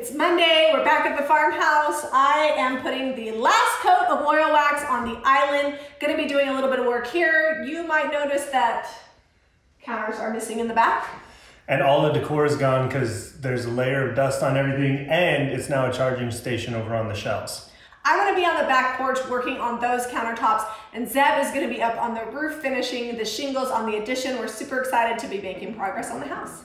It's Monday, we're back at the farmhouse. I am putting the last coat of oil wax on the island. Gonna be doing a little bit of work here. You might notice that counters are missing in the back. And all the decor is gone because there's a layer of dust on everything and it's now a charging station over on the shelves. I'm gonna be on the back porch working on those countertops and Zeb is gonna be up on the roof finishing the shingles on the addition. We're super excited to be making progress on the house.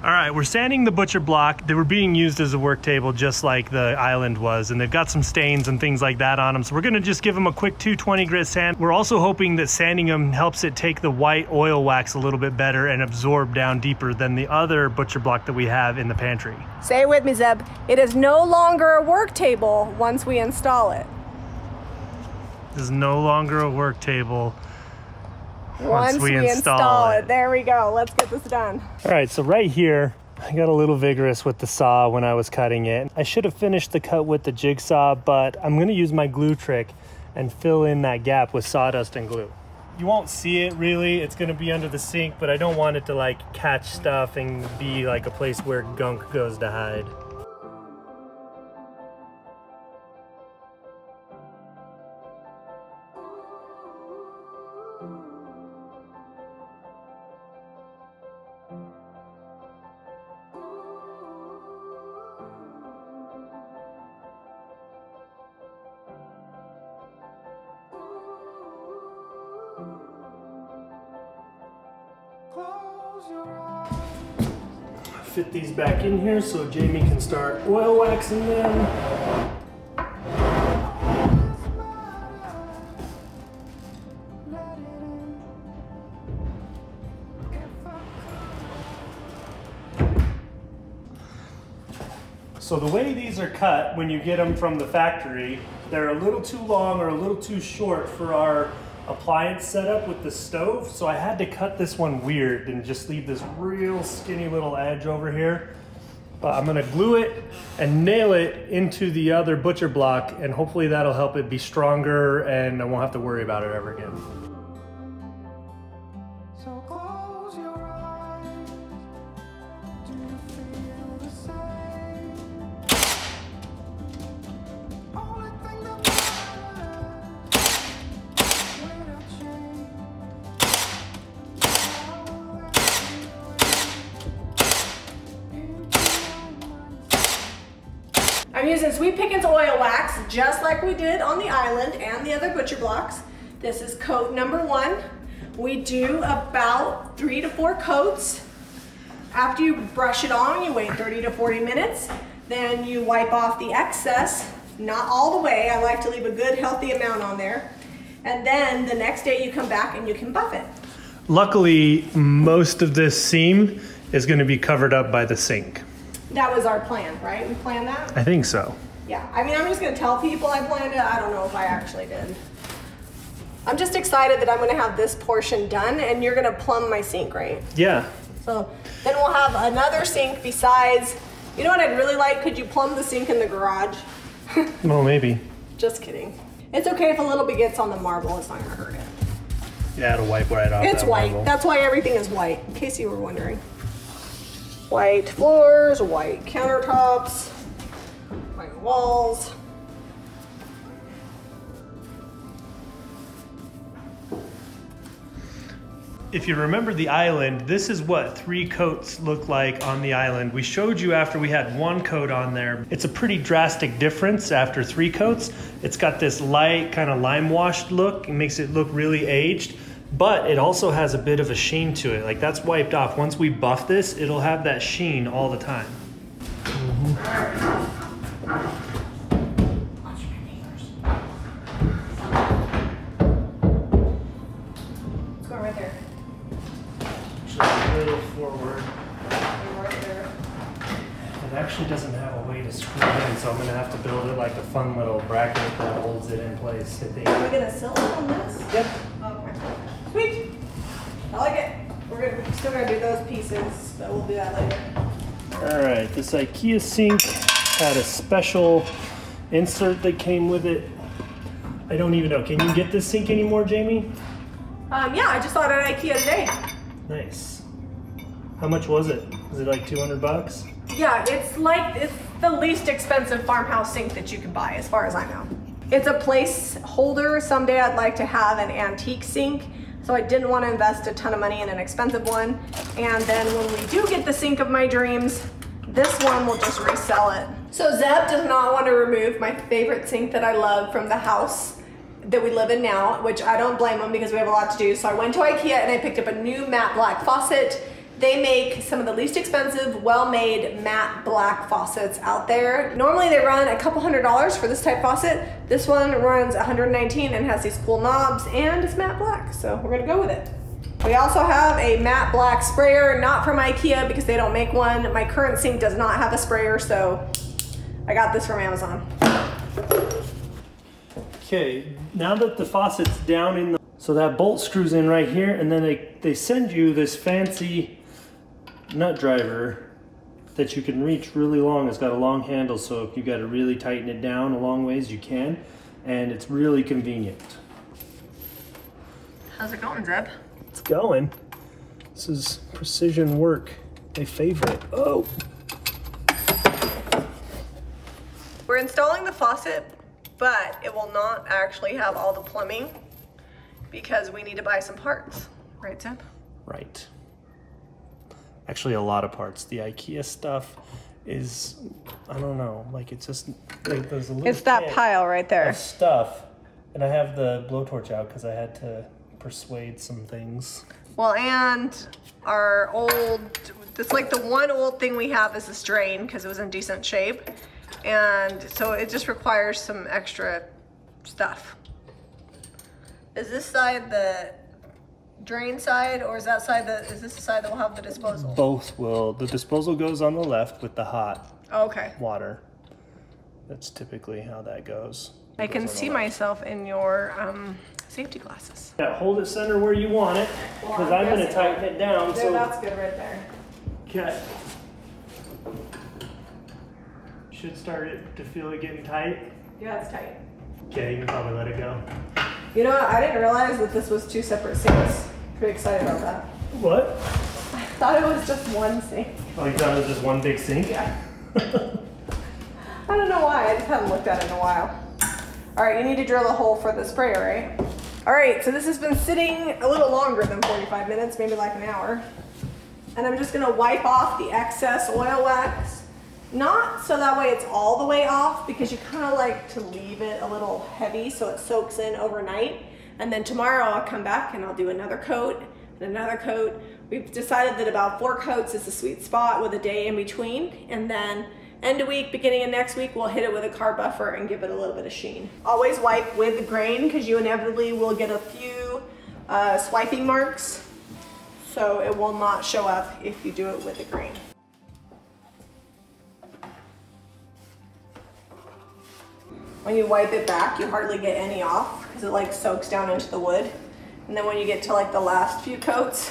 All right, we're sanding the butcher block. They were being used as a work table just like the island was, and they've got some stains and things like that on them. So we're gonna just give them a quick 220 grit sand. We're also hoping that sanding them helps it take the white oil wax a little bit better and absorb down deeper than the other butcher block that we have in the pantry. Say it with me, Zeb. It is no longer a work table once we install it. It is no longer a work table. Once we install it. There we go. Let's get this done. All right, so right here, I got a little vigorous with the saw when I was cutting it. I should have finished the cut with the jigsaw, but I'm going to use my glue trick and fill in that gap with sawdust and glue. You won't see it really. It's going to be under the sink, but I don't want it to like catch stuff and be like a place where gunk goes to hide. Fit these back in here so Jamie can start oil waxing them. So the way these are cut when you get them from the factory, they're a little too long or a little too short for our appliance setup with the stove, so I had to cut this one weird and just leave this real skinny little edge over here. But I'm gonna glue it and nail it into the other butcher block, and hopefully that'll help it be stronger and I won't have to worry about it ever again. So close your eyes. Do you feel the same? Only thing that I'm using Sweet Pickens oil wax, just like we did on the island and the other butcher blocks. This is coat number one. We do about 3 to 4 coats. After you brush it on, you wait 30 to 40 minutes. Then you wipe off the excess, not all the way. I like to leave a good, healthy amount on there. And then the next day you come back and you can buff it. Luckily, most of this seam is going to be covered up by the sink. That was our plan, right? We planned that? I think so. Yeah, I mean, I'm just gonna tell people I planned it. I don't know if I actually did. I'm just excited that I'm gonna have this portion done and you're gonna plumb my sink, right? Yeah. So then we'll have another sink besides, you know what I'd really like? Could you plumb the sink in the garage? Well, maybe. Just kidding. It's okay if a little bit gets on the marble, it's not gonna hurt it. Yeah, it'll wipe right off. It's white, that's why everything is white, in case you were wondering. White floors, white countertops, white walls. If you remember the island, this is what 3 coats look like on the island. We showed you after we had 1 coat on there. It's a pretty drastic difference after 3 coats. It's got this light kind of lime washed look. It makes it look really aged. But it also has a bit of a sheen to it. Like that's wiped off. Once we buff this, it'll have that sheen all the time. Mm-hmm. Watch my fingers. Let's go right there. Just a little forward. Right there. It actually doesn't have a way to screw it in, so I'm going to have to build it like a fun little bracket that holds it in place. Are we going to sill on this? Yep. Okay. Sweet. I like it. We're still going to do those pieces, but we'll do that later. All right, this IKEA sink had a special insert that came with it. I don't even know. Can you get this sink anymore, Jamie? Yeah, I just saw it at IKEA today. Nice. How much was it? Was it like 200 bucks? Yeah, it's the least expensive farmhouse sink that you can buy, as far as I know. It's a placeholder. Someday I'd like to have an antique sink, so I didn't want to invest a ton of money in an expensive one. And then when we do get the sink of my dreams, this one will just resell it. So Zeb does not want to remove my favorite sink that I love from the house that we live in now, which I don't blame him because we have a lot to do. So I went to IKEA and I picked up a new matte black faucet. They make some of the least expensive, well-made matte black faucets out there. Normally they run a couple $100 for this type faucet. This one runs $119 and has these cool knobs and it's matte black, so we're gonna go with it. We also have a matte black sprayer, not from IKEA because they don't make one. My current sink does not have a sprayer, so I got this from Amazon. Okay, now that the faucet's down in the... So that bolt screws in right here and then they send you this fancy nut driver that you can reach really long. It's got a long handle, so if you got to really tighten it down a long ways, you can, and it's really convenient. How's it going, Zeb? It's going. This is precision work. My favorite. Oh! We're installing the faucet, but it will not actually have all the plumbing because we need to buy some parts. Right, Zeb? Right. Actually, a lot of parts. The IKEA stuff is, I don't know, like it's just, like there's a little It's that pile right there. Of stuff. And I have the blowtorch out because I had to persuade some things. Well, and our old, it's like the one old thing we have is this drain because it was in decent shape. And so it just requires some extra stuff. Is this side the drain side, or is that side that is this the side that will have the disposal? Both will. The disposal goes on the left with the hot water. That's typically how that goes. I can see myself in your safety glasses. Yeah, hold it center where you want it, because I'm going to tighten it down. So that's good right there. Okay. Should start it to feel it getting tight. Yeah, it's tight. Okay, you can probably let it go. You know, I didn't realize that this was two separate sinks. Pretty excited about that. What? I thought it was just one sink. Oh, you thought it was just one big sink? Yeah. I don't know why. I just haven't looked at it in a while. All right, you need to drill a hole for the sprayer, right? All right, so this has been sitting a little longer than 45 minutes, maybe like an hour. And I'm just going to wipe off the excess oil wax. Not so that way it's all the way off, because you kind of like to leave it a little heavy so it soaks in overnight. And then tomorrow I'll come back and I'll do another coat and another coat. We've decided that about 4 coats is the sweet spot with a day in between. And then end of week, beginning of next week, we'll hit it with a car buffer and give it a little bit of sheen. Always wipe with grain because you inevitably will get a few swiping marks. So it will not show up if you do it with a grain. When you wipe it back, you hardly get any off because it like soaks down into the wood. And then when you get to like the last few coats,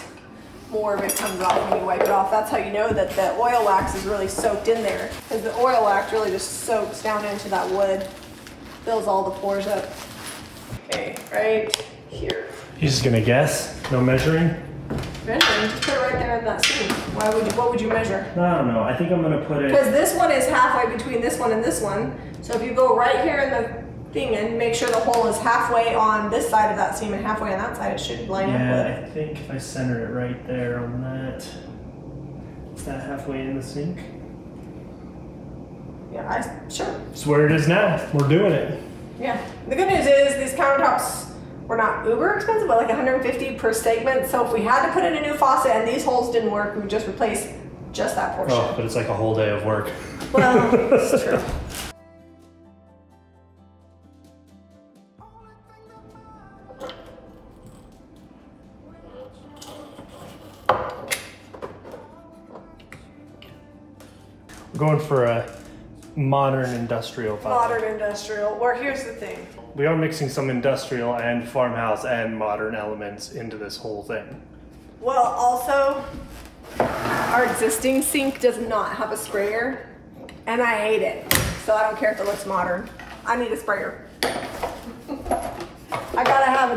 more of it comes off when you wipe it off. That's how you know that the oil wax is really soaked in there, because the oil wax really just soaks down into that wood, fills all the pores up. Okay, right here. You're just gonna guess? No measuring? Measuring, just put it right there in that seam. Why would you, what would you measure? I don't know, I think I'm gonna put it... Because this one is halfway between this one and this one. So if you go right here in the thing and make sure the hole is halfway on this side of that seam and halfway on that side, it should line up with. I think if I center it right there on that, is that halfway in the sink? Yeah, sure. It's where it is now, we're doing it. Yeah, the good news is these countertops were not uber expensive, but like $150 per segment. So if we had to put in a new faucet and these holes didn't work, we would just replace just that portion. Oh, but it's like a whole day of work. Well, it's true. Going for a modern industrial faucet. Modern industrial. Or here's the thing. We are mixing some industrial and farmhouse and modern elements into this whole thing. Well, also, our existing sink does not have a sprayer, and I hate it. So I don't care if it looks modern. I need a sprayer.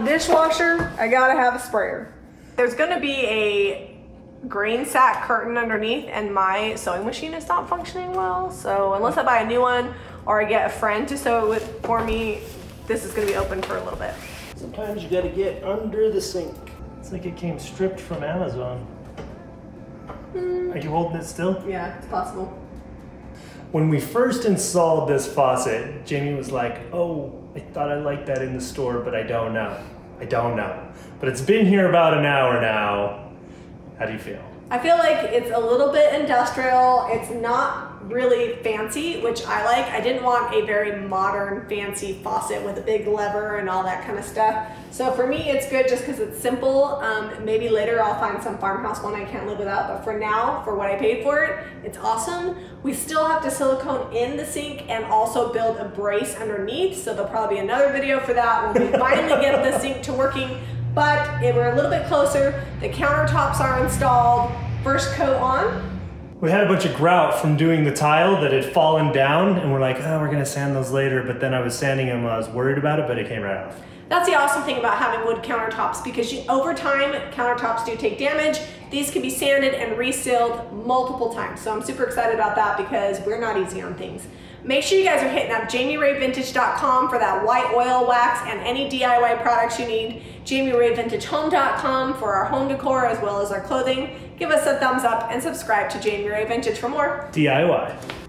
have a dishwasher, I gotta have a sprayer. There's gonna be a grain sack curtain underneath, and my sewing machine is not functioning well, so unless I buy a new one or I get a friend to sew it with for me, this is gonna be open for a little bit. Sometimes you gotta get under the sink. It's like it came stripped from Amazon. Are you holding it still? Yeah, it's possible. When we first installed this faucet, Jami was like, oh, I thought I liked that in the store, but I don't know. I don't know. But it's been here about an hour now. How do you feel? I feel like it's a little bit industrial. It's not really fancy, which I like. I didn't want a very modern, fancy faucet with a big lever and all that kind of stuff. So for me, it's good just because it's simple. Maybe later I'll find some farmhouse one I can't live without, but for now, for what I paid for it, it's awesome. We still have to silicone in the sink and also build a brace underneath. So there'll probably be another video for that when we finally get the sink to working. But we're a little bit closer. The countertops are installed. First coat on. We had a bunch of grout from doing the tile that had fallen down, and we're like, oh, we're gonna sand those later. But then I was sanding them, I was worried about it, but it came right off. That's the awesome thing about having wood countertops, because over time, countertops do take damage. These can be sanded and resealed multiple times. So I'm super excited about that because we're not easy on things. Make sure you guys are hitting up jamirayvintage.com for that white oil wax and any DIY products you need. jamirayvintagehome.com for our home decor as well as our clothing. Give us a thumbs up and subscribe to Jami Ray Vintage for more DIY.